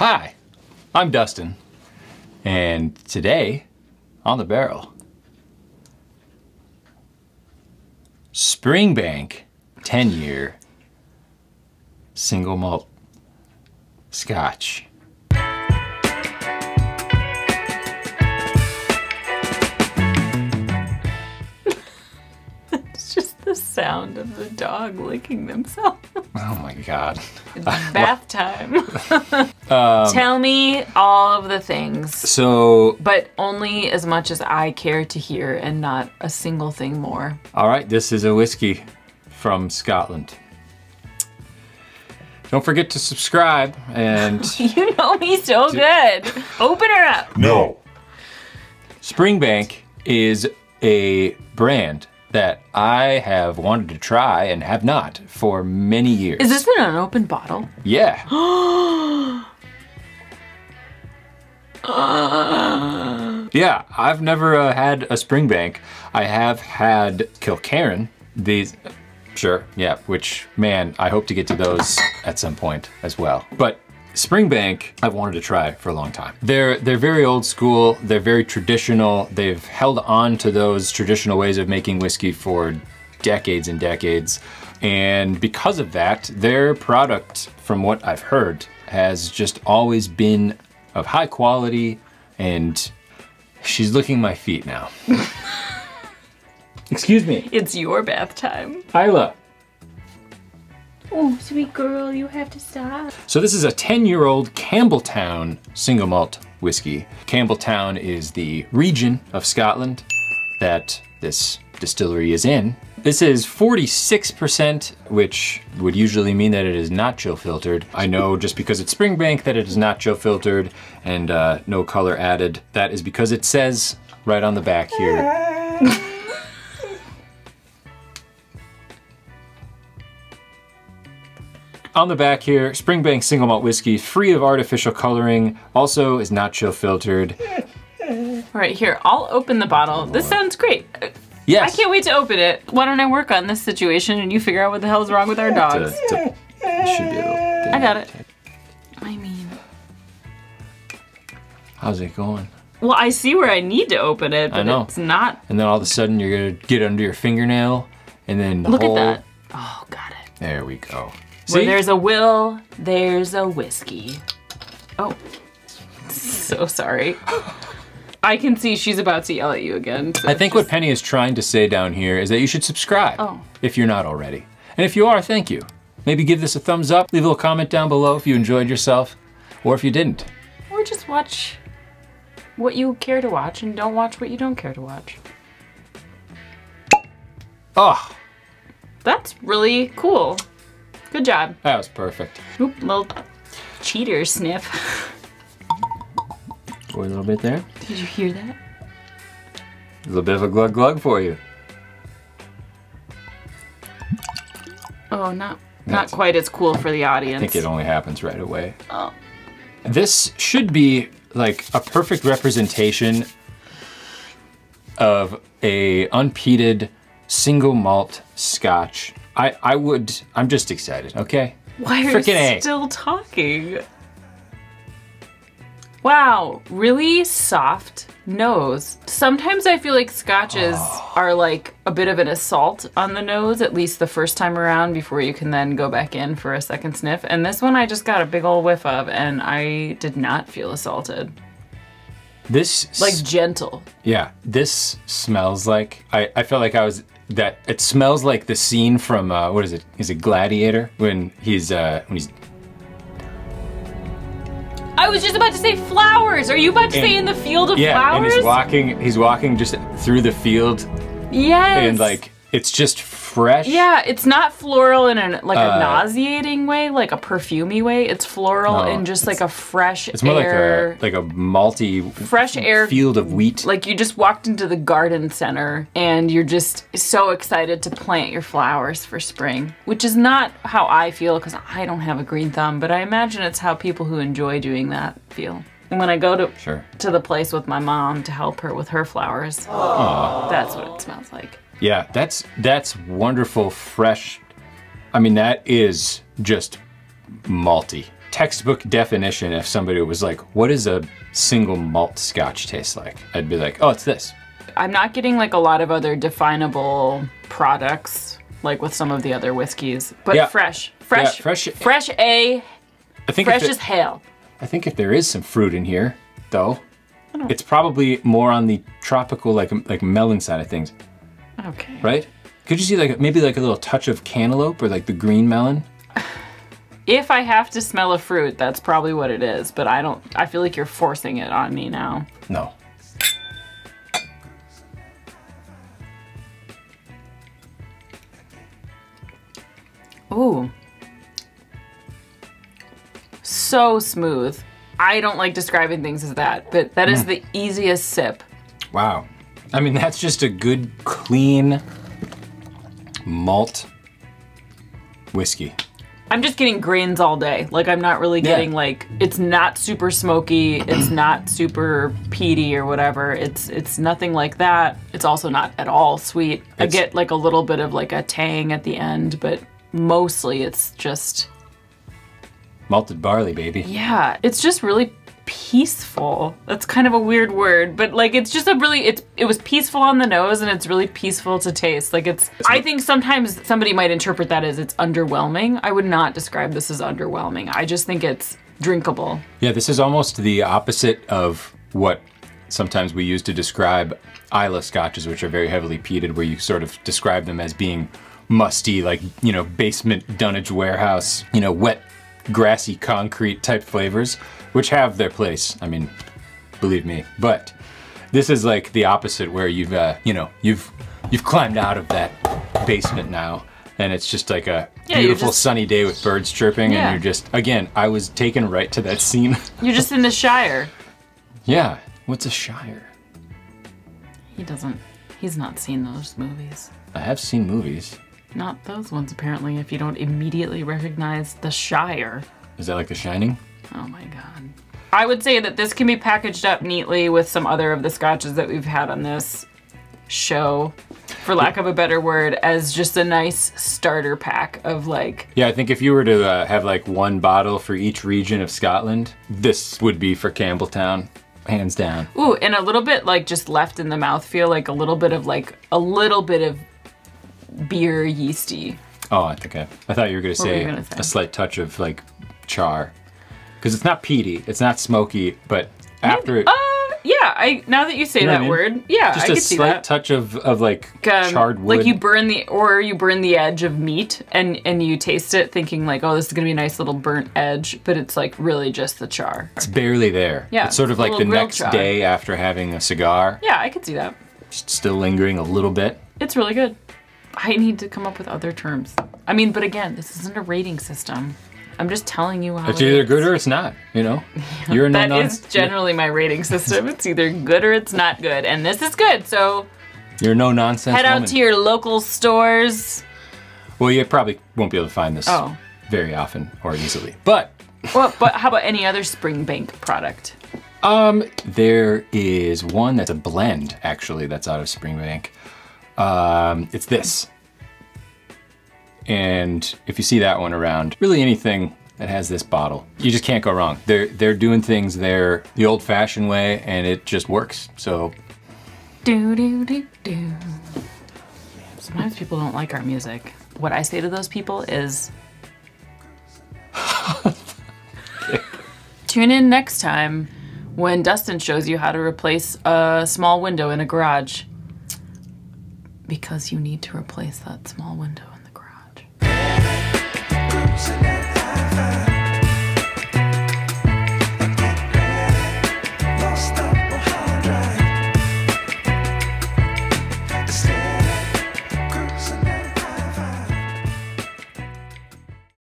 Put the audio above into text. Hi, I'm Dustin, and today on the barrel, Springbank 10-year single malt Scotch. It's just the sound of the dog licking themselves. Oh my God. It's bath time. Tell me all of the things. So. But only as much as I care to hear and not a single thing more. All right, this is a whiskey from Scotland. Don't forget to subscribe and... You know me so good. Open her up. No. Springbank is a brand that I have wanted to try and have not for many years. Is this an unopened bottle? Yeah. Yeah, I've never had a Springbank. I have had Kilkerran. These... Sure, yeah, which, man, I hope to get to those at some point as well. But Springbank, I've wanted to try for a long time. They're very old school, they're very traditional, they've held on to those traditional ways of making whiskey for decades and decades. And because of that, their product, from what I've heard, has just always been of high quality, and she's licking my feet now. Excuse me. It's your bath time. Isla. Oh, sweet girl, you have to stop. So this is a 10-year-old Campbelltown single malt whiskey. Campbelltown is the region of Scotland that this distillery is in. This is 46%, which would usually mean that it is not chill filtered. I know just because it's Springbank that it is not chill filtered and no color added. That is because it says right on the back here. On the back here, Springbank single malt whiskey, free of artificial coloring, also is not chill filtered. All right, here, I'll open the bottle. This sounds great. Yes. I can't wait to open it. Why don't I work on this situation and you figure out what the hell is wrong with our dogs? It should be a little bit. I got it. I mean. How's it going? Well, I see where I need to open it, but I know. It's not. And then all of a sudden you're gonna get under your fingernail and then the whole... Look at that. Oh, got it. There we go. Where there's a will, there's a whiskey. Oh, so sorry. I can see she's about to yell at you again. So I think what Penny is trying to say down here is that you should subscribe if you're not already. And if you are, thank you. Maybe give this a thumbs up, leave a little comment down below if you enjoyed yourself or if you didn't. Or just watch what you care to watch and don't watch what you don't care to watch. Oh. That's really cool. Good job. That was perfect. Oop, little cheater sniff. Pour a little bit there. Did you hear that? A little bit of a glug glug for you. Oh, not quite as cool for the audience. I think it only happens right away. Oh. This should be like a perfect representation of a unpeated single malt Scotch. I'm just excited, okay? Why are you still talking? Wow, really soft nose. Sometimes I feel like Scotches are like a bit of an assault on the nose, at least the first time around before you can then go back in for a second sniff. And this one I just got a big old whiff of and I did not feel assaulted. This- Like gentle. Yeah, this smells like, I felt like I was it smells like the scene from what is it? Is it Gladiator when he's I was just about to say flowers. Are you about to say in the field of flowers? Yeah, and he's walking just through the field. Yes. And like it's just fresh. Yeah, it's not floral in a like a nauseating way, like a perfumey way. It's floral in just like a fresh air. It's more like a malty fresh air field of wheat. Like you just walked into the garden center and you're just so excited to plant your flowers for spring, which is not how I feel because I don't have a green thumb, but I imagine it's how people who enjoy doing that feel. And when I go to the place with my mom to help her with her flowers, that's what it smells like. Yeah, that's wonderful, fresh. I mean, that is just malty. textbook definition, if somebody was like, what does a single malt scotch taste like? I'd be like, oh, it's this. I'm not getting like a lot of other definable products like with some of the other whiskeys, but yeah. Fresh, yeah, fresh A, I think fresh as hell. I think if there is some fruit in here, though, it's probably more on the tropical, like melon side of things. Okay. Right? Could you see like maybe like a little touch of cantaloupe or like the green melon? If I have to smell a fruit, that's probably what it is, but I don't, I feel like you're forcing it on me now. No. Ooh. So smooth. I don't like describing things as that, but that is the easiest sip. Wow. I mean, that's just a good, clean malt whiskey. I'm just getting grains all day. Like, I'm not really getting like, it's not super smoky, it's not super peaty or whatever. It's nothing like that. It's also not at all sweet. I get like a little bit of like a tang at the end, but mostly it's just... malted barley, baby. Yeah, it's just really peaceful. That's kind of a weird word, but like it's just a really, it was peaceful on the nose and it's really peaceful to taste. Like it's, I think sometimes somebody might interpret that as it's underwhelming. I would not describe this as underwhelming. I just think it's drinkable. Yeah, this is almost the opposite of what sometimes we use to describe Islay scotches, which are very heavily peated, where you sort of describe them as being musty, like, you know, basement dunnage warehouse, you know, wet, grassy concrete type flavors, which have their place, I mean, believe me, but this is like the opposite where you've you know, you've climbed out of that basement now and it's just like a beautiful sunny day with birds chirping and you're just, again, I was taken right to that scene. You're just in the Shire. Yeah, what's a Shire? He doesn't, he's not seen those movies. I have seen movies. Not those ones, apparently, if you don't immediately recognize the Shire. Is that like The Shining? Oh my God. I would say that this can be packaged up neatly with some other of the scotches that we've had on this show, for lack of a better word, as just a nice starter pack of like... Yeah, I think if you were to have like one bottle for each region of Scotland, this would be for Campbelltown. Hands down. Ooh, and a little bit like just left in the mouthfeel, like a little bit of beer yeasty. Oh, I thought you were gonna say, a slight touch of like char, because it's not peaty, it's not smoky, but after it. Yeah, now that you say that word, yeah, just a slight touch of like charred wood. Like you burn the, or you burn the edge of meat, and you taste it, thinking like, oh, this is gonna be a nice little burnt edge, but it's like really just the char. It's barely there. Yeah, it's sort of like the next day after having a cigar. Yeah, I could see that. Still lingering a little bit. It's really good. I need to come up with other terms. I mean, but again, this isn't a rating system. I'm just telling you how it is. It's either good or it's not, you know? You're an that is generally my rating system. It's either good or it's not good. And this is good, so... You're no nonsense woman. Head out to your local stores. Well, you probably won't be able to find this very often or easily, but... Well, but how about any other Springbank product? There is one that's a blend, actually, that's out of Springbank. It's this, and if you see that one around, really anything that has this bottle, you just can't go wrong. They're doing things there the old-fashioned way, and it just works. So, sometimes people don't like our music. What I say to those people is, tune in next time when Dustin shows you how to replace a small window in a garage. Because you need to replace that small window in the garage.